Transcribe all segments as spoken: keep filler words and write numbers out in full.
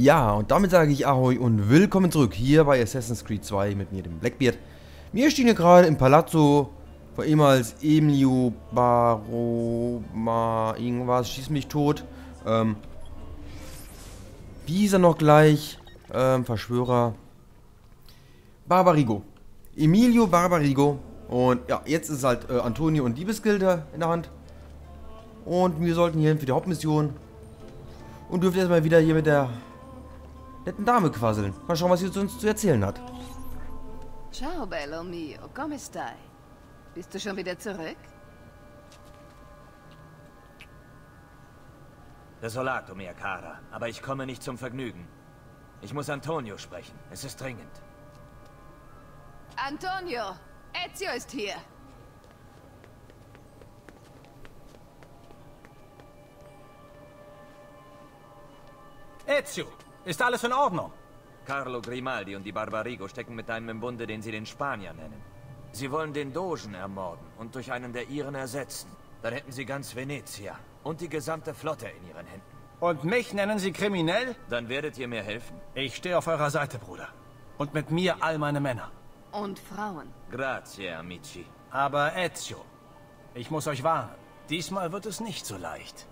Ja, und damit sage ich Ahoi und willkommen zurück hier bei Assassin's Creed zwei mit mir, dem Blackbeard. Wir stehen hier gerade im Palazzo von ehemals Emilio Baroma irgendwas, schieß mich tot. Ähm, wie ist er noch gleich? Ähm, Verschwörer. Barbarigo. Emilio Barbarigo. Und ja, jetzt ist halt äh, Antonio und Diebesgilde in der Hand. Und wir sollten hier hin für die Hauptmission. Und dürfen erstmal wieder hier mit der netten Dame quasseln. Mal schauen, was sie uns zu erzählen hat. Ciao, bello mio. Come stai? Bist du schon wieder zurück? Desolato, mia cara. Aber ich komme nicht zum Vergnügen. Ich muss Antonio sprechen. Es ist dringend. Antonio! Ezio ist hier! Ezio! Ist alles in Ordnung? Carlo Grimaldi und die Barbarigo stecken mit einem im Bunde, den sie den Spanier nennen. Sie wollen den Dogen ermorden und durch einen der ihren ersetzen. Dann hätten sie ganz Venezia und die gesamte Flotte in ihren Händen. Und mich nennen sie kriminell? Dann werdet ihr mir helfen. Ich stehe auf eurer Seite, Bruder. Und mit mir all meine Männer. Und Frauen. Grazie, amici. Aber Ezio, ich muss euch warnen. Diesmal wird es nicht so leicht.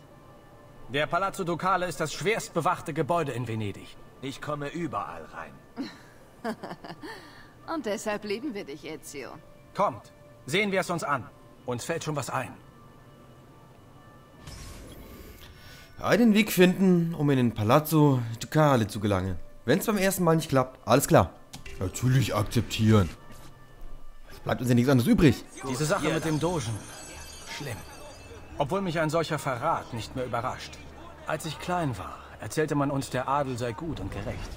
Der Palazzo Ducale ist das schwerst bewachte Gebäude in Venedig. Ich komme überall rein. Und deshalb lieben wir dich, Ezio. Kommt, sehen wir es uns an. Uns fällt schon was ein. Einen Weg finden, um in den Palazzo Ducale zu gelangen. Wenn es beim ersten Mal nicht klappt, alles klar. Natürlich akzeptieren. Es bleibt uns ja nichts anderes übrig. Diese Sache mit dem Dogen. Schlimm. Obwohl mich ein solcher Verrat nicht mehr überrascht. Als ich klein war, erzählte man uns, der Adel sei gut und gerecht.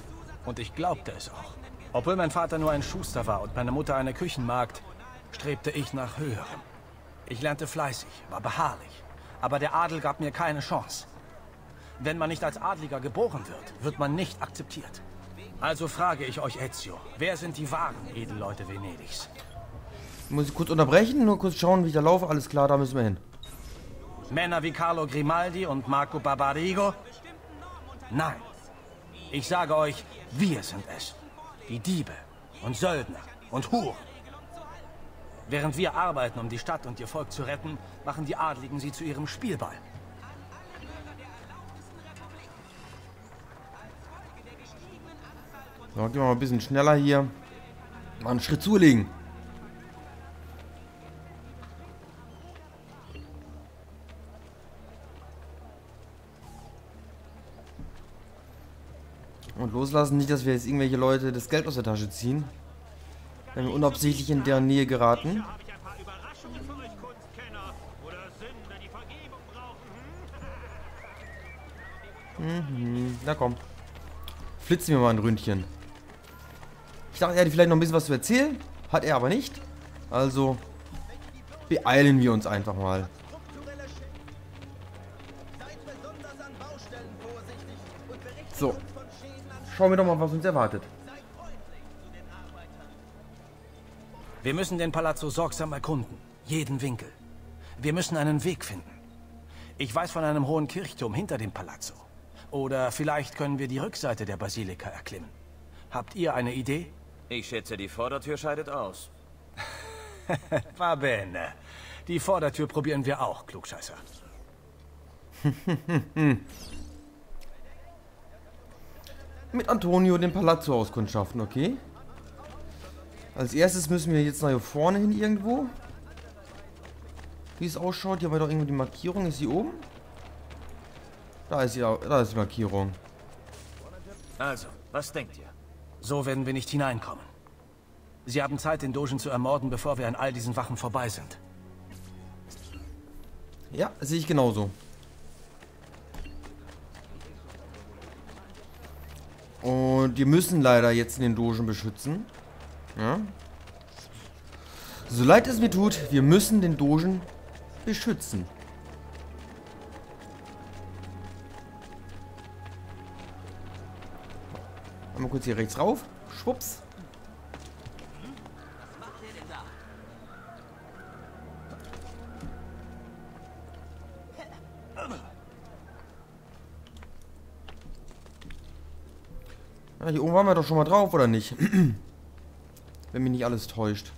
Und ich glaubte es auch. Obwohl mein Vater nur ein Schuster war und meine Mutter eine Küchenmagd, strebte ich nach Höherem. Ich lernte fleißig, war beharrlich. Aber der Adel gab mir keine Chance. Wenn man nicht als Adliger geboren wird, wird man nicht akzeptiert. Also frage ich euch, Ezio, wer sind die wahren Edelleute Venedigs? Muss ich kurz unterbrechen, nur kurz schauen, wie ich da laufe. Alles klar, da müssen wir hin. Männer wie Carlo Grimaldi und Marco Barbarigo? Nein. Ich sage euch, wir sind es. Die Diebe und Söldner und Huren. Während wir arbeiten, um die Stadt und ihr Volk zu retten, machen die Adligen sie zu ihrem Spielball. So, gehen wir mal ein bisschen schneller hier. Mal einen Schritt zulegen. Und loslassen, nicht, dass wir jetzt irgendwelche Leute das Geld aus der Tasche ziehen. Wenn wir unabsichtlich in deren Nähe geraten. Mhm, na komm. Flitzen wir mal ein Ründchen. Ich dachte, er hätte vielleicht noch ein bisschen was zu erzählen. Hat er aber nicht. Also beeilen wir uns einfach mal. So. Schauen wir doch mal, was uns erwartet. Wir müssen den Palazzo sorgsam erkunden. Jeden Winkel. Wir müssen einen Weg finden. Ich weiß von einem hohen Kirchturm hinter dem Palazzo. Oder vielleicht können wir die Rückseite der Basilika erklimmen. Habt ihr eine Idee? Ich schätze, die Vordertür scheidet aus. Va bene. Die Vordertür probieren wir auch, Klugscheißer. Mit Antonio den Palazzo auskundschaften, okay? Als erstes müssen wir jetzt nach hier vorne hin irgendwo. Wie es ausschaut, hier haben wir doch irgendwie die Markierung. Ist sie oben? Da ist, die, da ist die Markierung. Also, was denkt ihr? So werden wir nicht hineinkommen. Sie haben Zeit, den Dogen zu ermorden, bevor wir an all diesen Wachen vorbei sind. Ja, sehe ich genauso. Und wir müssen leider jetzt den Dogen beschützen. Ja. So leid es mir tut, wir müssen den Dogen beschützen. Mal kurz hier rechts rauf. Schwupps. Ja, hier oben waren wir doch schon mal drauf, oder nicht? Wenn mich nicht alles täuscht.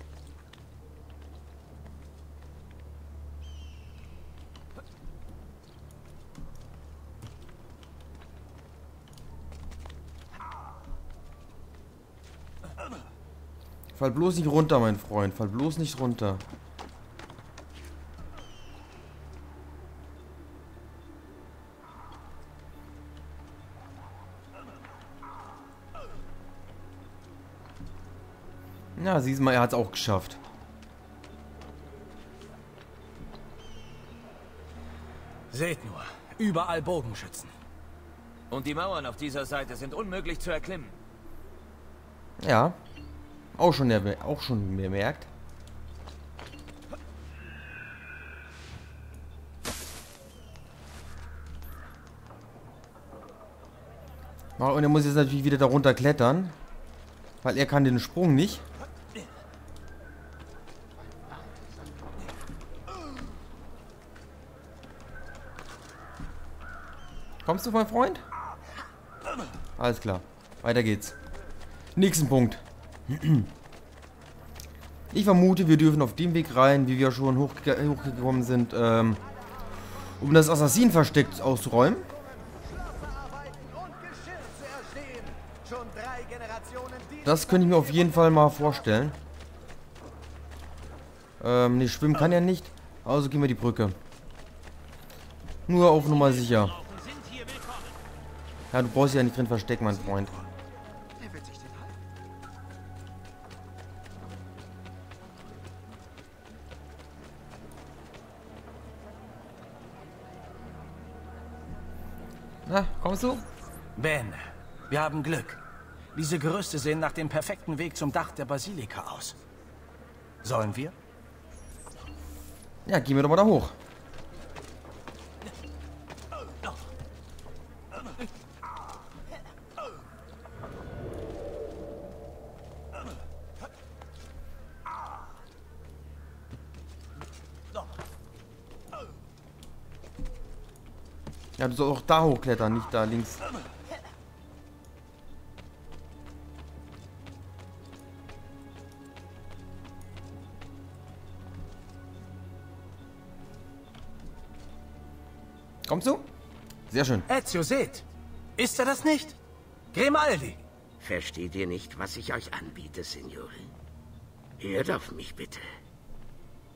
Fall bloß nicht runter, mein Freund. Fall bloß nicht runter. Ja, siehst mal, er hat es auch geschafft. Seht nur, überall Bogenschützen. Und die Mauern auf dieser Seite sind unmöglich zu erklimmen. Ja. Auch schon, auch schon bemerkt. Und er muss jetzt natürlich wieder darunter klettern, weil er kann den Sprung nicht. Kommst du, mein Freund? Alles klar. Weiter geht's. Nächsten Punkt. Ich vermute, wir dürfen auf dem Weg rein, wie wir schon hochge hochgekommen sind, ähm, um das Assassinenversteck auszuräumen. Das könnte ich mir auf jeden Fall mal vorstellen. Ähm, ne, schwimmen kann er nicht. Also gehen wir die Brücke. Nur auf Nummer sicher. Ja, du brauchst ja nicht drin verstecken, mein Freund. Na, kommst du? Ben, wir haben Glück. Diese Gerüste sehen nach dem perfekten Weg zum Dach der Basilika aus. Sollen wir? Ja, gehen wir doch mal da hoch. Ja, du sollst auch da hochklettern, nicht da links. Kommst du? Sehr schön. Ezio, seht! Ist er das nicht? Grimaldi! Versteht ihr nicht, was ich euch anbiete, Signore? Hört auf mich bitte.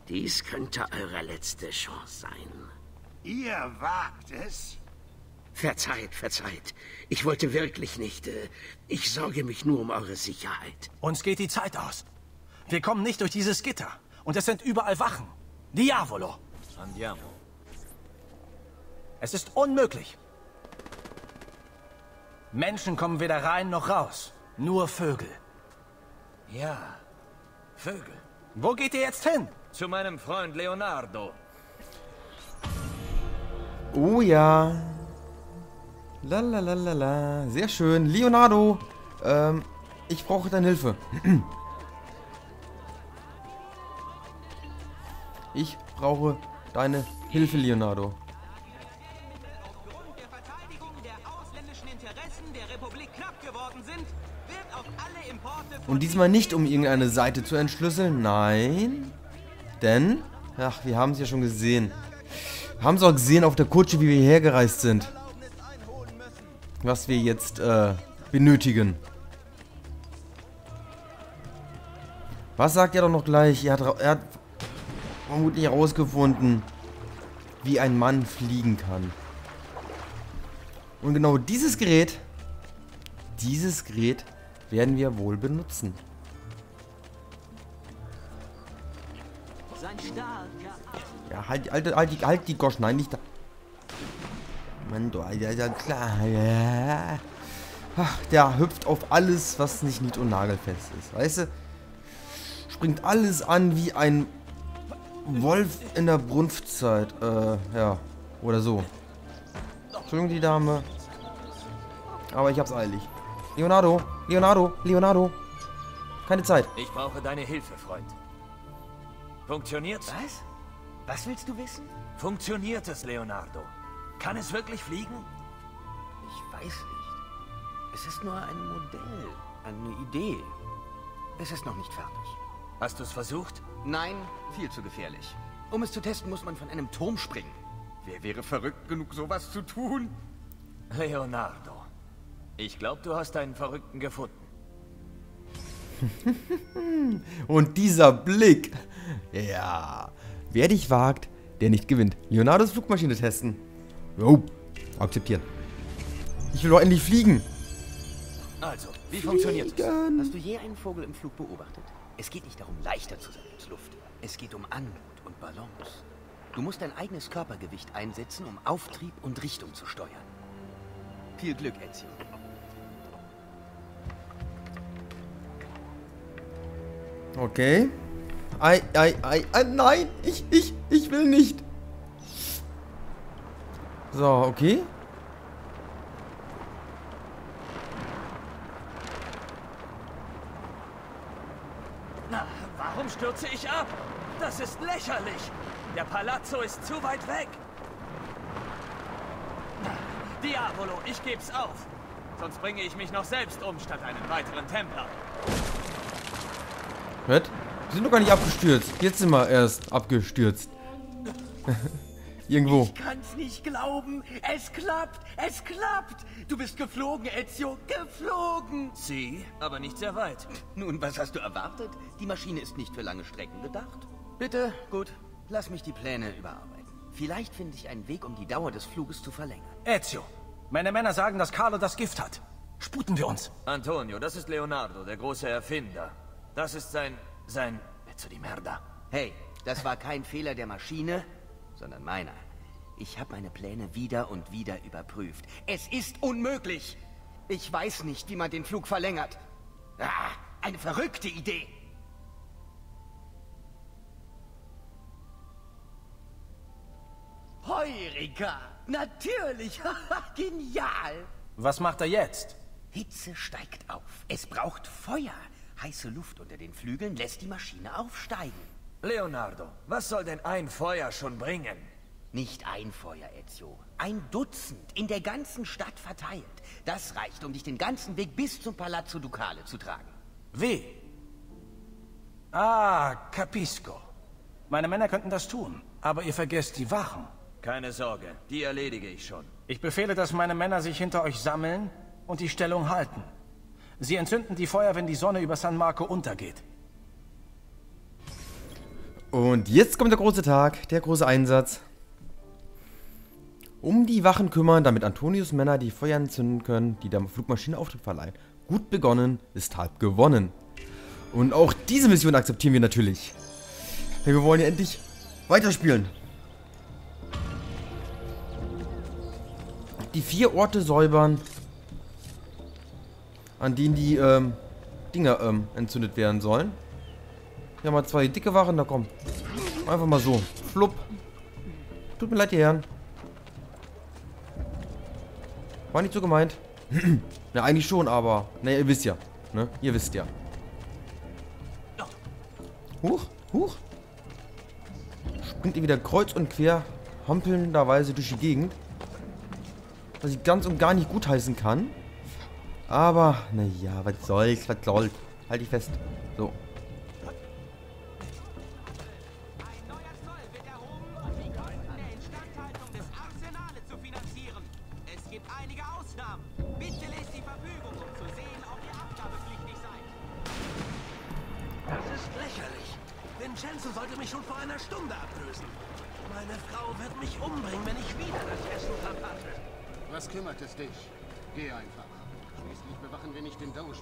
Dies könnte eure letzte Chance sein. Ihr wagt es? Verzeiht, verzeiht. Ich wollte wirklich nicht. Äh, ich sorge mich nur um eure Sicherheit. Uns geht die Zeit aus. Wir kommen nicht durch dieses Gitter. Und es sind überall Wachen. Diavolo! Andiamo. Es ist unmöglich. Menschen kommen weder rein noch raus. Nur Vögel. Ja, Vögel. Wo geht ihr jetzt hin? Zu meinem Freund Leonardo. Oh ja. La la la la la. Sehr schön. Leonardo, ähm, ich brauche deine Hilfe. Ich brauche deine Hilfe, Leonardo. Aufgrund der Verteidigung der ausländischen Interessen der Republik knapp geworden sind, wird auf alle Importe. Und diesmal nicht, um irgendeine Seite zu entschlüsseln. Nein. Denn, ach, wir haben es ja schon gesehen. Haben sie auch gesehen auf der Kutsche, wie wir hierher gereist sind. Was wir jetzt äh, benötigen. Was sagt er doch noch gleich? Er hat, er hat vermutlich herausgefunden, wie ein Mann fliegen kann. Und genau dieses Gerät, dieses Gerät werden wir wohl benutzen. Sein Ja, halt, halt, halt, halt, halt die Gosch, nein, nicht da. Mann, du, ja, ja, klar, ja. Ach, der hüpft auf alles, was nicht nied- und nagelfest ist, weißt du? Springt alles an wie ein Wolf in der Brunftzeit, äh, ja, oder so. Entschuldigung, die Dame. Aber ich hab's eilig. Leonardo, Leonardo, Leonardo. Keine Zeit. Ich brauche deine Hilfe, Freund. Funktioniert's? Was? Was willst du wissen? Funktioniert es, Leonardo? Kann es wirklich fliegen? Ich weiß nicht. Es ist nur ein Modell, eine Idee. Es ist noch nicht fertig. Hast du es versucht? Nein, viel zu gefährlich. Um es zu testen, muss man von einem Turm springen. Wer wäre verrückt genug, sowas zu tun? Leonardo, ich glaube, du hast einen Verrückten gefunden. Und dieser Blick. Ja. Wer dich wagt, der nicht gewinnt. Leonardos Flugmaschine testen. Jo. Akzeptieren. Ich will doch endlich fliegen. Also, wie Fliegen. Funktioniert es? Hast du je einen Vogel im Flug beobachtet? Es geht nicht darum, leichter zu sein als Luft. Es geht um Anmut und Balance. Du musst dein eigenes Körpergewicht einsetzen, um Auftrieb und Richtung zu steuern. Viel Glück, Ezio. Okay. Ei, ei, ei, ei, nein, ich, ich, ich will nicht. So, okay. Na, warum stürze ich ab? Das ist lächerlich. Der Palazzo ist zu weit weg. Diavolo, ich geb's auf. Sonst bringe ich mich noch selbst um, statt einen weiteren Templer. Hört? Wir sind noch gar nicht abgestürzt. Jetzt sind wir erst abgestürzt. Irgendwo. Ich kann's nicht glauben. Es klappt. Es klappt. Du bist geflogen, Ezio. Geflogen. Sie, aber nicht sehr weit. Nun, was hast du erwartet? Die Maschine ist nicht für lange Strecken gedacht. Bitte, gut. Lass mich die Pläne überarbeiten. Vielleicht finde ich einen Weg, um die Dauer des Fluges zu verlängern. Ezio, meine Männer sagen, dass Carlo das Gift hat. Sputen wir uns. Antonio, das ist Leonardo, der große Erfinder. Das ist sein... sein... Pezzo di Merda. Hey, das war kein Fehler der Maschine, sondern meiner. Ich habe meine Pläne wieder und wieder überprüft. Es ist unmöglich. Ich weiß nicht, wie man den Flug verlängert. Ah, eine verrückte Idee. Heureka! Natürlich! Genial! Was macht er jetzt? Hitze steigt auf. Es braucht Feuer. Heiße Luft unter den Flügeln lässt die Maschine aufsteigen. Leonardo, was soll denn ein Feuer schon bringen? Nicht ein Feuer, Ezio. Ein Dutzend in der ganzen Stadt verteilt. Das reicht, um dich den ganzen Weg bis zum Palazzo Ducale zu tragen. Wie? Ah, capisco. Meine Männer könnten das tun, aber ihr vergesst die Wachen. Keine Sorge, die erledige ich schon. Ich befehle, dass meine Männer sich hinter euch sammeln und die Stellung halten. Sie entzünden die Feuer, wenn die Sonne über San Marco untergeht. Und jetzt kommt der große Tag, der große Einsatz. Um die Wachen kümmern, damit Antonius Männer die Feuer entzünden können, die der Flugmaschine Auftrieb verleihen. Gut begonnen, ist halb gewonnen. Und auch diese Mission akzeptieren wir natürlich. Hey, wir wollen ja endlich weiterspielen. Die vier Orte säubern, an denen die ähm, Dinger ähm, entzündet werden sollen. Wir haben mal zwei dicke Wachen, da kommen. Einfach mal so. Flupp. Tut mir leid, ihr Herren. War nicht so gemeint. Na, eigentlich schon, aber. Naja, ihr wisst ja. Ne? Ihr wisst ja. Huch, huch. Springt ihr wieder kreuz und quer, hampelnderweise durch die Gegend. Was ich ganz und gar nicht gutheißen kann. Aber, naja, was soll's, was soll's. Halt dich fest. So. Ein neuer Zoll wird erhoben, um die Kosten der Instandhaltung des Arsenals zu finanzieren. Es gibt einige Ausnahmen. Bitte lest die Verfügung, um zu sehen, ob ihr abgabepflichtig seid. Das ist lächerlich. Vincenzo sollte mich schon vor einer Stunde ablösen. Meine Frau wird mich umbringen, wenn ich wieder das Essen verpasse. Was kümmert es dich? Geh einfach. Schließlich bewachen wir nicht den Dogen.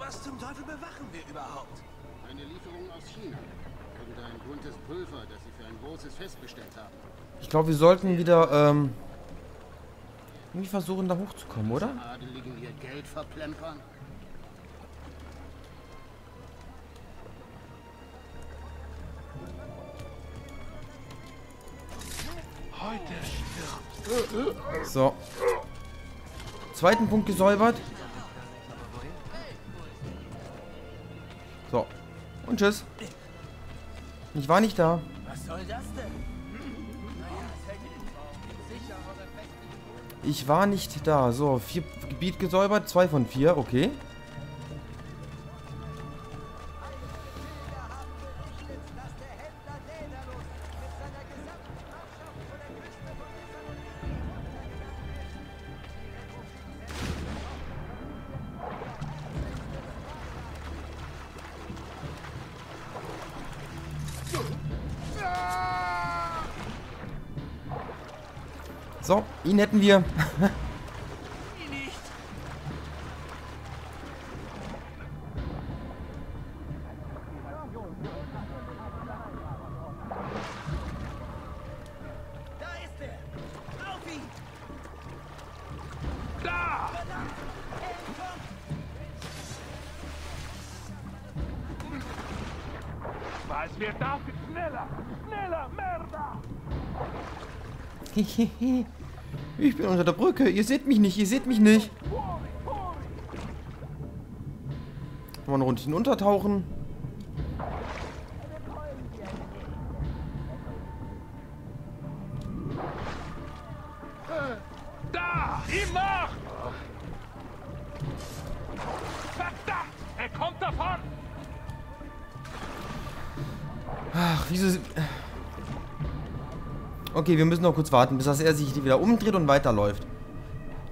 Was zum Teufel bewachen wir überhaupt? Eine Lieferung aus China. Irgendein buntes Pulver, das sie für ein großes Fest bestellt haben. Ich glaube, wir sollten wieder, ähm... irgendwie versuchen, da hochzukommen, oder? Die Adeligen ihr Geld verplempern. Heute stirbt. So. Zweiten Punkt gesäubert. So. Und tschüss. Ich war nicht da. Was soll das denn? Ich war nicht da. So, vier Gebiet gesäubert. Zwei von vier. Okay. So, ihn hätten wir. Ich bin unter der Brücke. Ihr seht mich nicht. Ihr seht mich nicht. Mal ein Rundchen untertauchen. Da! Ihm nach! Verdammt! Er kommt davon! Ach, wieso... Okay, wir müssen noch kurz warten, bis dass er sich wieder umdreht und weiterläuft.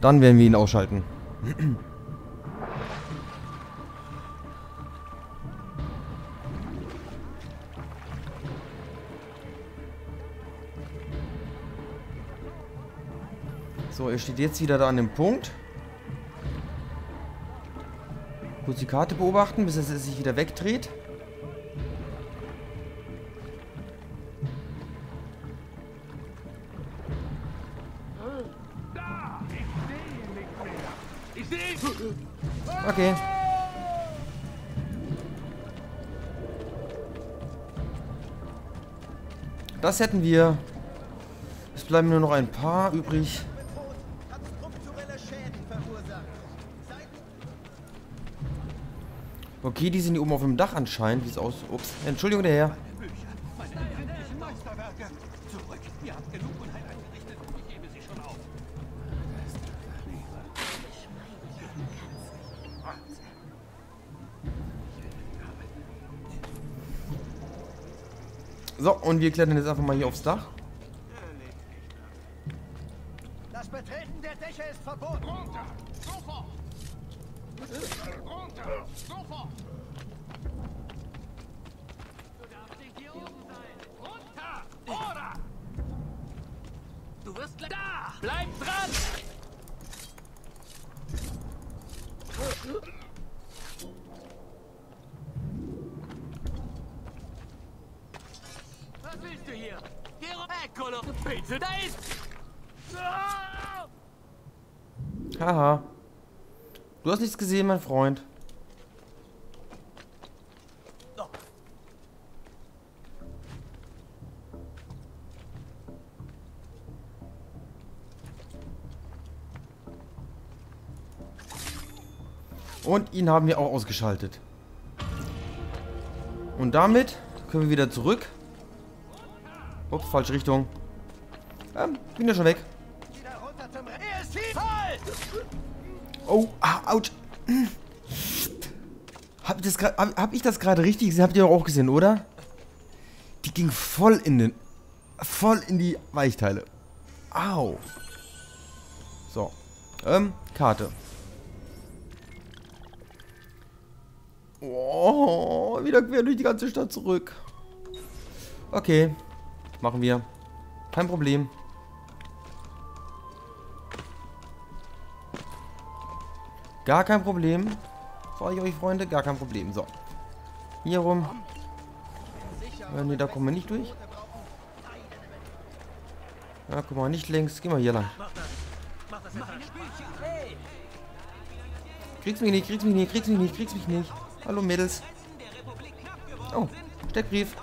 Dann werden wir ihn ausschalten. So, er steht jetzt wieder da an dem Punkt. Kurz die Karte beobachten, bis er sich wieder wegdreht. Okay. Das hätten wir. Es bleiben nur noch ein paar übrig. Okay, die sind hier oben auf dem Dach anscheinend, wie es aus. Ups, Entschuldigung, der Herr. So, und wir klettern jetzt einfach mal hier aufs Dach. Das Betreten der Dächer ist verboten. Runter! Sofort! Runter! Sofort! Du darfst nicht hier oben sein! Runter! Oder! Du wirst gleich da! Bleib dran! Bitte, da ist! Haha. Du hast nichts gesehen, mein Freund. Und ihn haben wir auch ausgeschaltet. Und damit können wir wieder zurück. Ups, falsche Richtung. Ähm, bin ja schon weg. Oh, ah, ouch. Hab, das grad, hab, hab ich das gerade richtig gesehen? Habt ihr auch gesehen, oder? Die ging voll in den... Voll in die Weichteile. Au. So. Ähm, Karte. Oh, wieder quer durch die ganze Stadt zurück. Okay. Machen wir. Kein Problem. Gar kein Problem. Sag ich euch, Freunde, gar kein Problem. So. Hier rum. Äh, ne, da kommen wir nicht durch. Ja, guck mal, nicht links. Gehen wir hier lang. Kriegst mich nicht, kriegst mich nicht, kriegst mich nicht, kriegst mich nicht. Hallo, Mädels. Oh, Steckbrief.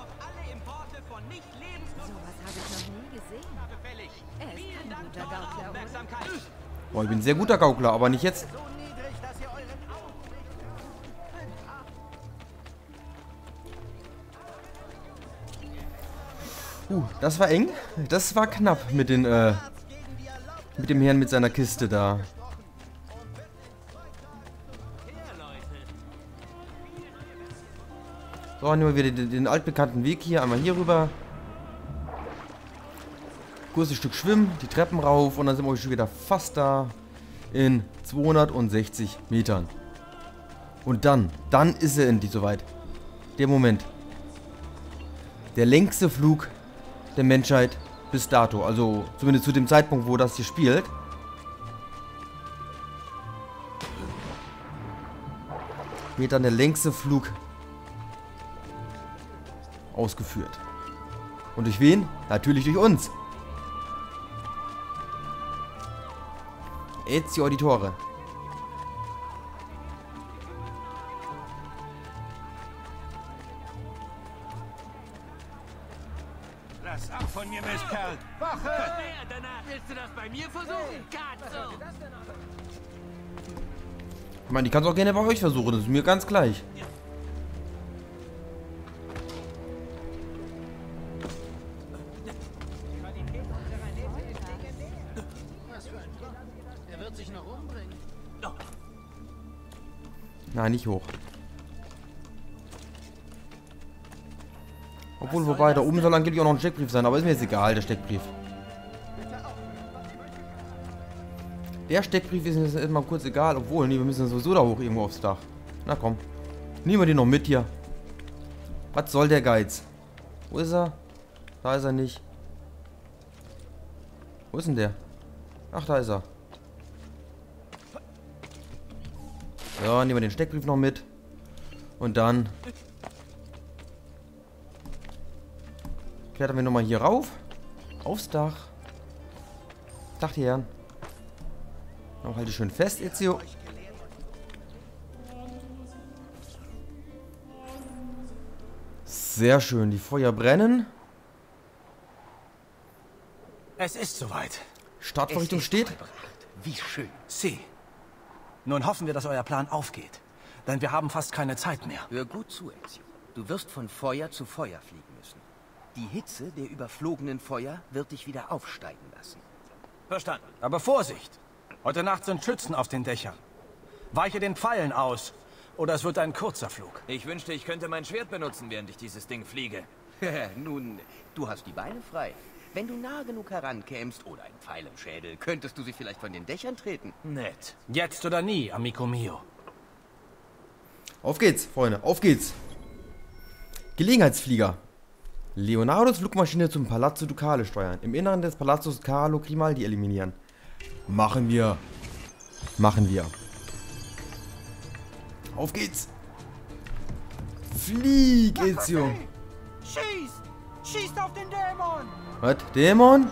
Boah, ich bin ein sehr guter Gaukler, aber nicht jetzt. Uh, das war eng. Das war knapp mit den äh, Mit dem Herrn mit seiner Kiste da. So, nehmen wir wieder den, den altbekannten Weg hier. Einmal hier rüber. Kurzes Stück schwimmen, die Treppen rauf und dann sind wir schon wieder fast da in zweihundertsechzig Metern. Und dann, dann ist er endlich soweit. Der Moment. Der längste Flug der Menschheit bis dato. Also zumindest zu dem Zeitpunkt, wo das hier spielt. Wird dann der längste Flug ausgeführt. Und durch wen? Natürlich durch uns. Ezio Auditore. Lass ab von mir, Mistkerl! Wache! Willst du das bei mir versuchen? Katzo! Ich meine, ich kann es auch gerne bei euch versuchen, das ist mir ganz gleich. Nein, nicht hoch. Obwohl, wobei, da oben soll angeblich auch noch ein Steckbrief sein, aber ist mir jetzt egal, der Steckbrief. Der Steckbrief ist mir jetzt erstmal kurz egal, obwohl, nee, wir müssen sowieso da hoch irgendwo aufs Dach. Na komm, nehmen wir den noch mit hier. Was soll der Geiz? Wo ist er? Da ist er nicht. Wo ist denn der? Ach, da ist er. So, nehmen wir den Steckbrief noch mit. Und dann klettern wir nochmal hier rauf. Aufs Dach. Dach die Herren. Noch halte schön fest, Ezio. Sehr schön, die Feuer brennen. Es ist soweit. Startvorrichtung steht. Wie schön. Sie. Nun hoffen wir, dass euer Plan aufgeht. Denn wir haben fast keine Zeit mehr. Hör gut zu, Ezio. Du wirst von Feuer zu Feuer fliegen müssen. Die Hitze der überflogenen Feuer wird dich wieder aufsteigen lassen. Verstanden. Aber Vorsicht! Heute Nacht sind Schützen auf den Dächern. Weiche den Pfeilen aus, oder es wird ein kurzer Flug. Ich wünschte, ich könnte mein Schwert benutzen, während ich dieses Ding fliege. Nun, du hast die Beine frei. Wenn du nah genug herankämst oder ein Pfeil im Schädel, könntest du sie vielleicht von den Dächern treten. Nett. Jetzt oder nie, amico mio. Auf geht's, Freunde, auf geht's. Gelegenheitsflieger. Leonardos Flugmaschine zum Palazzo Ducale steuern. Im Inneren des Palazzos Carlo Grimaldi eliminieren. Machen wir. Machen wir. Auf geht's. Flieg, Ezio. Schießt. Schießt auf den Dämon. Was? Dämon?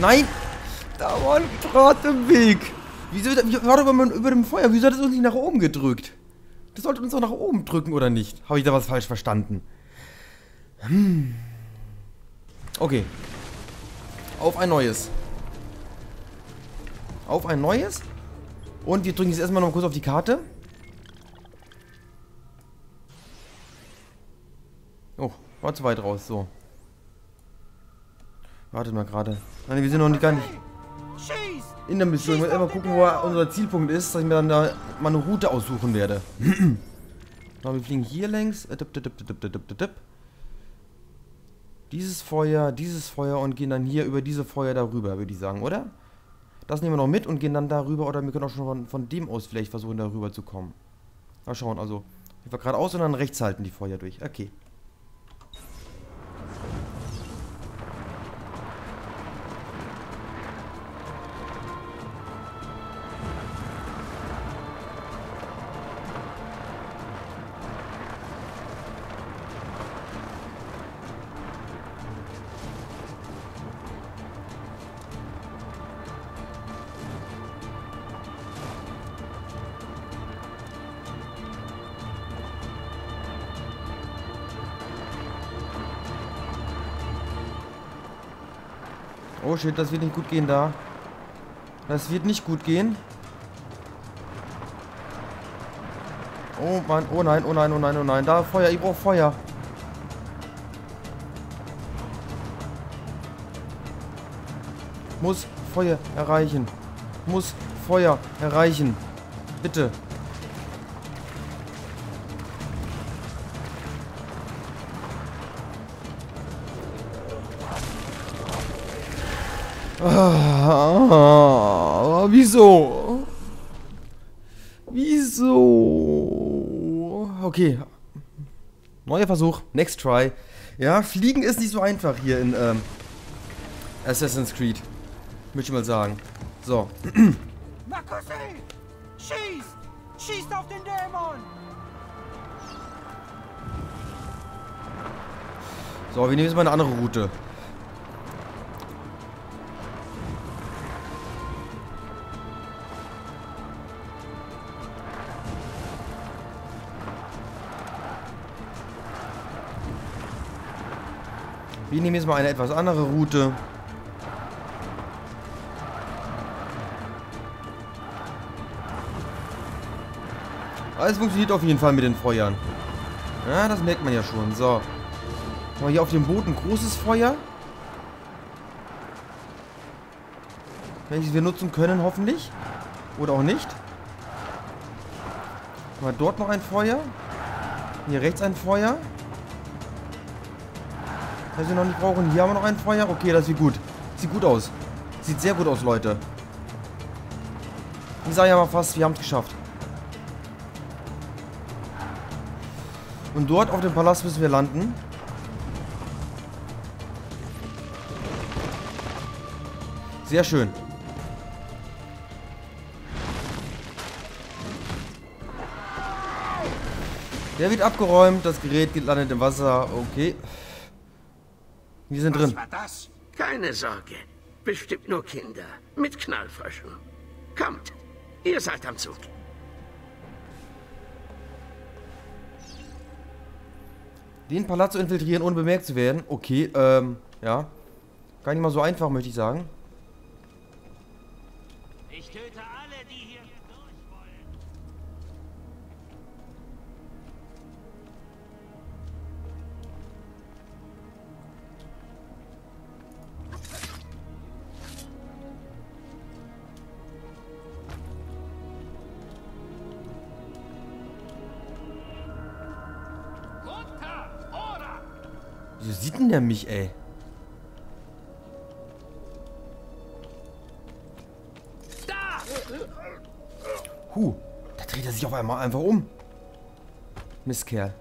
Nein! Da war gerade im Weg! Wieso war doch über, über dem Feuer? Wieso hat es uns nicht nach oben gedrückt? Das sollte uns doch nach oben drücken, oder nicht? Habe ich da was falsch verstanden? Hm. Okay. Auf ein neues. Auf ein neues. Und wir drücken jetzt erstmal noch kurz auf die Karte. Oh, war zu weit raus, so. Wartet mal gerade. Nein, wir sind noch nicht gar nicht in der Mission. Ich will immer gucken, wo unser Zielpunkt ist, dass ich mir dann da mal eine Route aussuchen werde. So, wir fliegen hier längs. Dieses Feuer, dieses Feuer und gehen dann hier über diese Feuer darüber, würde ich sagen, oder? Das nehmen wir noch mit und gehen dann darüber, oder wir können auch schon von, von dem aus vielleicht versuchen, darüber zu kommen. Mal schauen, also. Einfach geradeaus und dann rechts halten die Feuer durch. Okay. Oh shit, das wird nicht gut gehen da. Das wird nicht gut gehen. Oh Mann, oh nein, oh nein, oh nein, oh nein. Da, Feuer, ich brauche Feuer. Muss Feuer erreichen. Muss Feuer erreichen. Bitte. Ah, wieso? Wieso? Okay. Neuer Versuch. Next try. Ja, fliegen ist nicht so einfach hier in ähm, Assassin's Creed. Möchte ich mal sagen. So. Makusi! Schießt! Schießt auf den Dämon! So, wir nehmen jetzt mal eine andere Route. Wir nehmen jetzt mal eine etwas andere Route. Es funktioniert auf jeden Fall mit den Feuern. Ja, das merkt man ja schon. So. Mal hier auf dem Boot ein großes Feuer. Welches wir nutzen können, hoffentlich. Oder auch nicht. Mal dort noch ein Feuer. Hier rechts ein Feuer. Das wir noch nicht brauchen. Hier haben wir noch ein Feuer. Okay, das sieht gut. Sieht gut aus. Sieht sehr gut aus, Leute. Ich sage ja mal fast, wir haben es geschafft. Und dort auf dem Palast müssen wir landen. Sehr schön. Der wird abgeräumt. Das Gerät landet im Wasser. Okay. Wir sind drin. Was war das? Keine Sorge. Bestimmt nur Kinder. Mit Knallfröschen. Kommt. Ihr seid am Zug. Den Palast zu infiltrieren, ohne bemerkt zu werden. Okay, ähm, ja. Gar nicht mal so einfach, möchte ich sagen. Ich töte alle, die hier durch wollen. Runter! Wieso sieht denn der mich, ey? Da! Huh, da dreht er sich auf einmal einfach um. Mistkerl.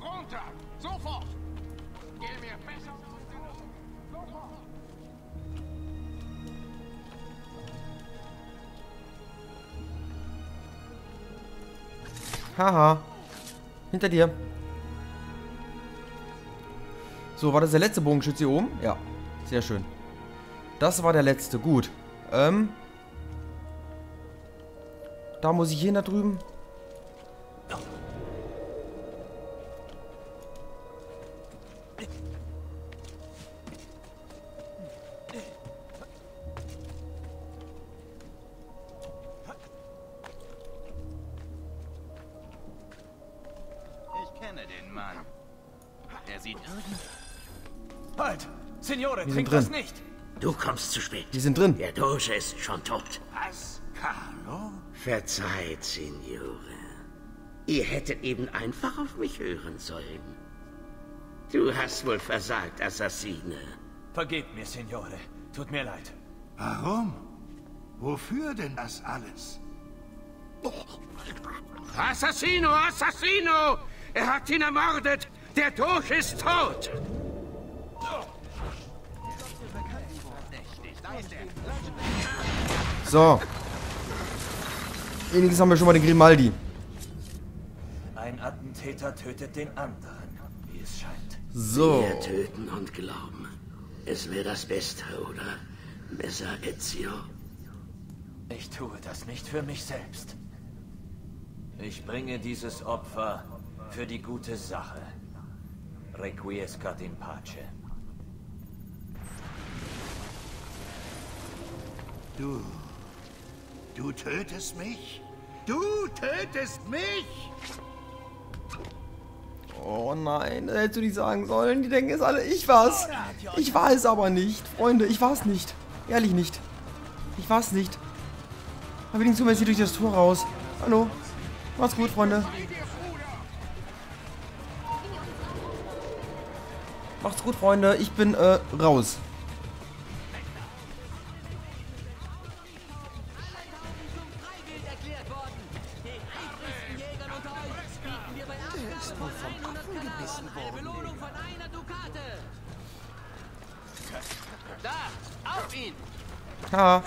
Runter! Sofort! Geh mir besser aus den Augen! Sofort! Haha. Hinter dir. So, war das der letzte Bogenschütze hier oben? Ja. Sehr schön. Das war der letzte. Gut. Ähm. Da muss ich hin, da drüben. Wir sind drin. Nicht. Du kommst zu spät. Wir sind drin. Der Doge ist schon tot. Was? Carlo? Verzeiht, Signore. Ihr hättet eben einfach auf mich hören sollen. Du hast wohl versagt, Assassine. Vergebt mir, Signore. Tut mir leid. Warum? Wofür denn das alles? Oh. Assassino! Assassino! Er hat ihn ermordet! Der Doge ist tot! So. Wenigstens haben wir schon mal den Grimaldi. Ein Attentäter tötet den anderen, wie es scheint. So. Wir töten und glauben. Es wäre das Beste, oder? Messer Ezio. Ich tue das nicht für mich selbst. Ich bringe dieses Opfer für die gute Sache. Requiescat in pace. Du... Du tötest mich? Du tötest mich? Oh nein, das hättest du nicht sagen sollen. Die denken jetzt alle, ich war's. Ich war es aber nicht. Freunde, ich war's nicht. Ehrlich nicht. Ich war's nicht. Aber wenigstens kommen wir jetzt hier durch das Tor raus. Hallo. Macht's gut, Freunde. Macht's gut, Freunde. Ich bin, äh, raus. Ha.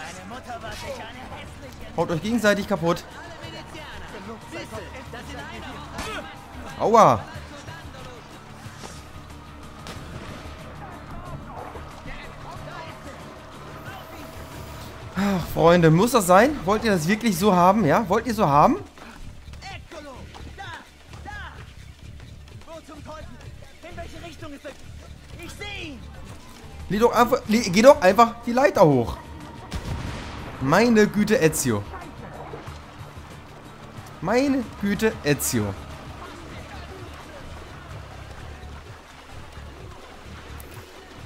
Haut euch gegenseitig kaputt. Aua. Ach, Freunde, muss das sein? Wollt ihr das wirklich so haben? Ja, wollt ihr so haben? Geh doch einfach, geh doch einfach die Leiter hoch. Meine Güte, Ezio. Meine Güte, Ezio.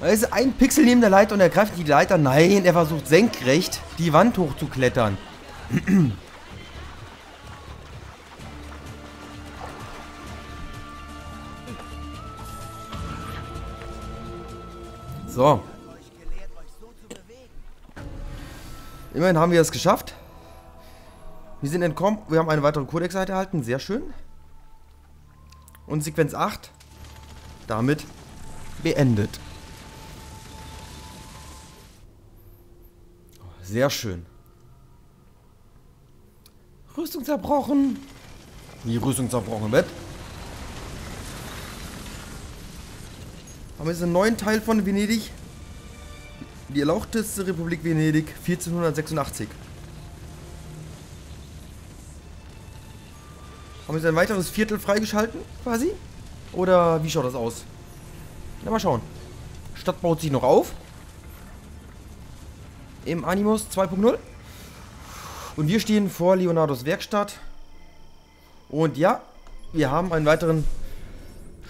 Da ist ein Pixel neben der Leiter und er greift die Leiter. Nein, er versucht senkrecht die Wand hochzuklettern. So. Immerhin haben wir es geschafft. Wir sind entkommen. Wir haben eine weitere Codex-Seite erhalten. Sehr schön. Und Sequenz acht damit beendet. Sehr schön. Rüstung zerbrochen. Die Rüstung zerbrochen wird. Haben wir jetzt einen neuen Teil von Venedig. Die erlauchteste Republik Venedig vierzehnhundertsechsundachtzig. Haben wir jetzt ein weiteres Viertel freigeschalten, quasi? Oder wie schaut das aus? Na, mal schauen. Stadt baut sich noch auf. Im Animus zwei punkt null. Und wir stehen vor Leonardos Werkstatt. Und ja, wir haben einen weiteren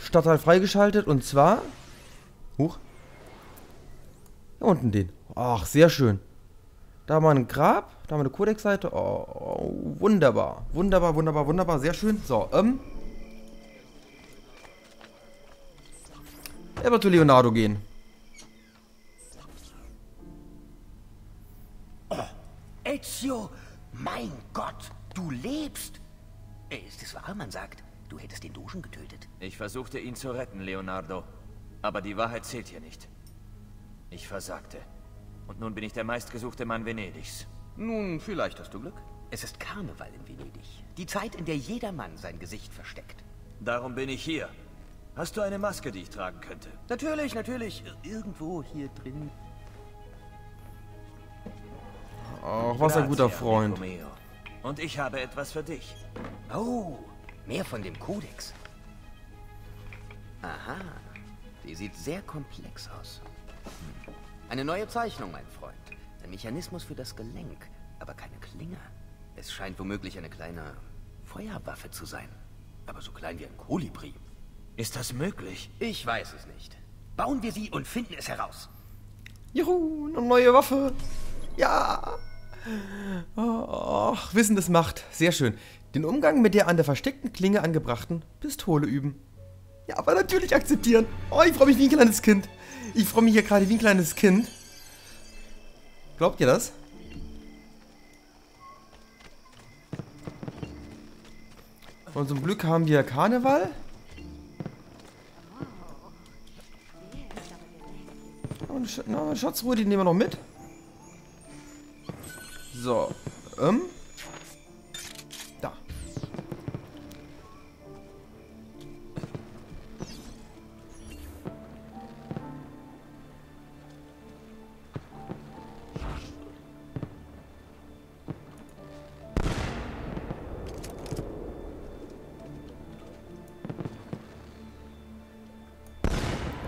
Stadtteil freigeschaltet. Und zwar... Huch. Da unten den. Ach, sehr schön. Da haben wir ein Grab. Da haben wir eine Codex-Seite. Oh, wunderbar. Wunderbar, wunderbar, wunderbar. Sehr schön. So, ähm. Er wird zu Leonardo gehen. Oh, Ezio, mein Gott, du lebst. Ist es wahr, man sagt, du hättest den Dogen getötet? Ich versuchte, ihn zu retten, Leonardo. Aber die Wahrheit zählt hier nicht. Ich versagte. Und nun bin ich der meistgesuchte Mann Venedigs. Nun, vielleicht hast du Glück. Es ist Karneval in Venedig. Die Zeit, in der jeder Mann sein Gesicht versteckt. Darum bin ich hier. Hast du eine Maske, die ich tragen könnte? Natürlich, natürlich. Irgendwo hier drin. Ach, was ein guter Freund. Und ich habe etwas für dich. Oh, mehr von dem Kodex. Aha. Die sieht sehr komplex aus. Eine neue Zeichnung, mein Freund. Ein Mechanismus für das Gelenk, aber keine Klinge. Es scheint womöglich eine kleine Feuerwaffe zu sein. Aber so klein wie ein Kolibri. Ist das möglich? Ich weiß es nicht. Bauen wir sie und finden es heraus. Juhu, eine neue Waffe. Ja. Ach, Wissen des Macht. Sehr schön. Den Umgang mit der an der versteckten Klinge angebrachten Pistole üben. Ja, aber natürlich akzeptieren. Oh, ich freue mich wie ein kleines Kind. Ich freue mich hier gerade wie ein kleines Kind. Glaubt ihr das? Und zum Glück haben wir Karneval. Und Sch na, Schatzruhe, die nehmen wir noch mit. So, ähm.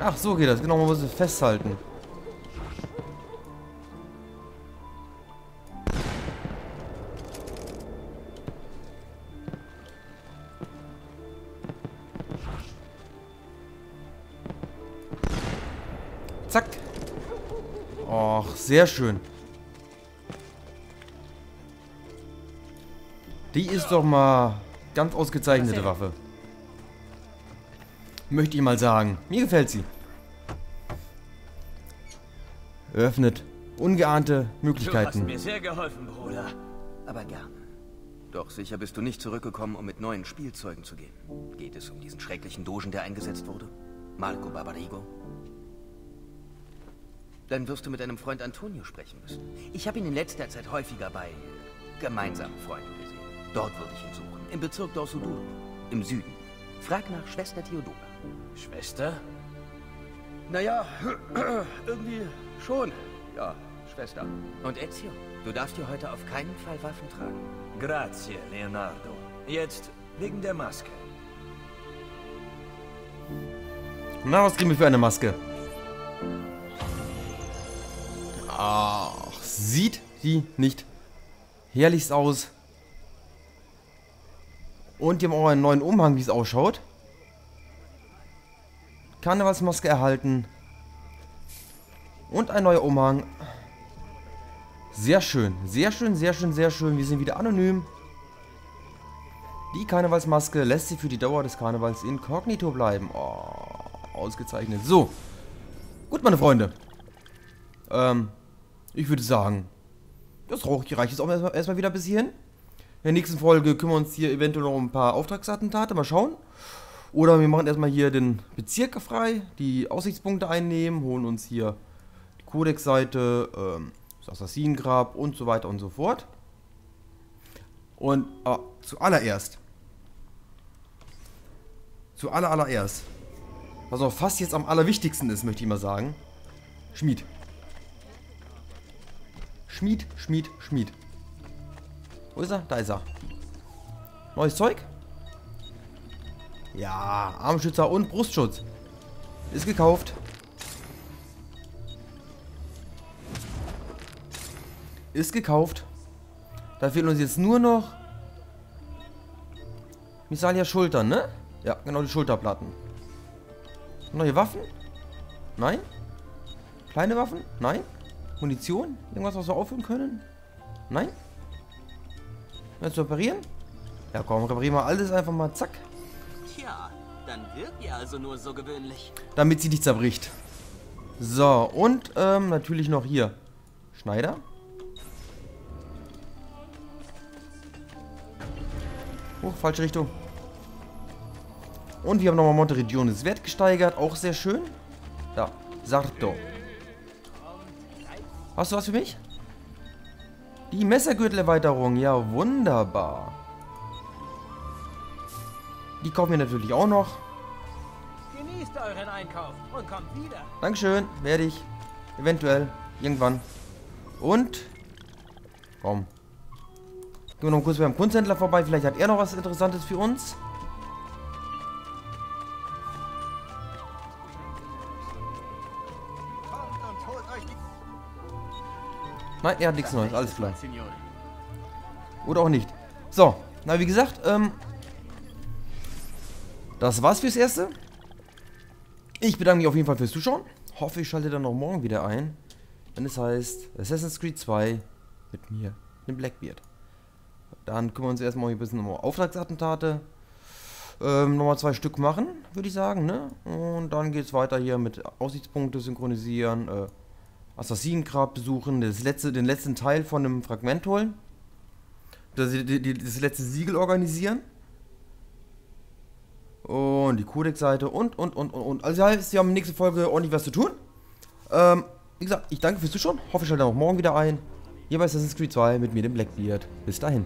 Ach, so geht das. Genau, man muss es festhalten. Zack. Och, sehr schön. Die ist doch mal ganz ausgezeichnete Waffe. Möchte ich mal sagen. Mir gefällt sie. Eröffnet ungeahnte Möglichkeiten. Du hast mir sehr geholfen, Bruder. Aber gern. Doch sicher bist du nicht zurückgekommen, um mit neuen Spielzeugen zu gehen. Geht es um diesen schrecklichen Dogen, der eingesetzt wurde? Marco Barbarigo? Dann wirst du mit deinem Freund Antonio sprechen müssen. Ich habe ihn in letzter Zeit häufiger bei gemeinsamen Freunden gesehen. Dort würde ich ihn suchen. Im Bezirk Dorsoduro. Im Süden. Frag nach Schwester Theodora. Schwester? Naja, irgendwie schon. Ja, Schwester. Und Ezio, du darfst dir heute auf keinen Fall Waffen tragen. Grazie, Leonardo. Jetzt wegen der Maske. Na, was kriegen wir für eine Maske? Ach, sieht die nicht herrlichst aus? Und die haben auch einen neuen Umhang, wie es ausschaut. Karnevalsmaske erhalten. Und ein neuer Umhang. Sehr schön, sehr schön, sehr schön, sehr schön. Wir sind wieder anonym. Die Karnevalsmaske lässt sie für die Dauer des Karnevals inkognito bleiben. Oh, ausgezeichnet. So. Gut, meine Freunde. Ähm, ich würde sagen, das reicht jetzt auch erstmal, erstmal wieder bis hierhin. In der nächsten Folge kümmern wir uns hier eventuell noch um ein paar Auftragsattentate. Mal schauen. Oder wir machen erstmal hier den Bezirk frei. Die Aussichtspunkte einnehmen. Holen uns hier die Codex-Seite. Ähm, das Assassinengrab und so weiter und so fort. Und ah, zuallererst. Zu aller, allererst. Was auch fast jetzt am allerwichtigsten ist, möchte ich mal sagen. Schmied. Schmied, Schmied, Schmied. Wo ist er? Da ist er. Neues Zeug? Ja, Armschützer und Brustschutz. Ist gekauft. Ist gekauft. Da fehlen uns jetzt nur noch Missalia Schultern, ne? Ja, genau, die Schulterplatten. Neue Waffen? Nein. Kleine Waffen? Nein. Munition? Irgendwas, was wir auffüllen können? Nein. Zu reparieren? Ja, komm, reparieren wir alles einfach mal. Zack. Tja, dann wirkt ihr also nur so gewöhnlich. Damit sie nicht zerbricht. So, und ähm, natürlich noch hier. Schneider. Oh, falsche Richtung. Und wir haben nochmal Monteregione. Das Wert gesteigert. Auch sehr schön. Da, Sarto. Hast du was für mich? Die Messergürtelerweiterung, ja wunderbar. Die kaufen wir natürlich auch noch. Genießt euren Einkauf und kommt wieder. Dankeschön, werde ich eventuell irgendwann. Und komm, gehen wir noch kurz beim Kunsthändler vorbei. Vielleicht hat er noch was Interessantes für uns. Nein, er hat nichts Neues, alles klar. Oder auch nicht. So, na wie gesagt, ähm, das war's fürs Erste. Ich bedanke mich auf jeden Fall fürs Zuschauen. Hoffe, ich schalte dann noch morgen wieder ein. Wenn es heißt Assassin's Creed zwei mit mir, dem Blackbeard. Dann können wir uns erstmal ein bisschen um Auftragsattentate ähm, nochmal zwei Stück machen, würde ich sagen, ne? Und dann geht's weiter hier mit Aussichtspunkte synchronisieren, äh, Assassinengrab besuchen, das letzte, den letzten Teil von einem Fragment holen, das, das letzte Siegel organisieren und die Codex-Seite und, und, und, und, und. Also das heißt, wir haben in der nächsten Folge ordentlich was zu tun. Ähm, wie gesagt, ich danke fürs Zuschauen, hoffe, ich schalte auch morgen wieder ein. Hier bei Assassin's Creed zwei mit mir, dem Blackbeard. Bis dahin.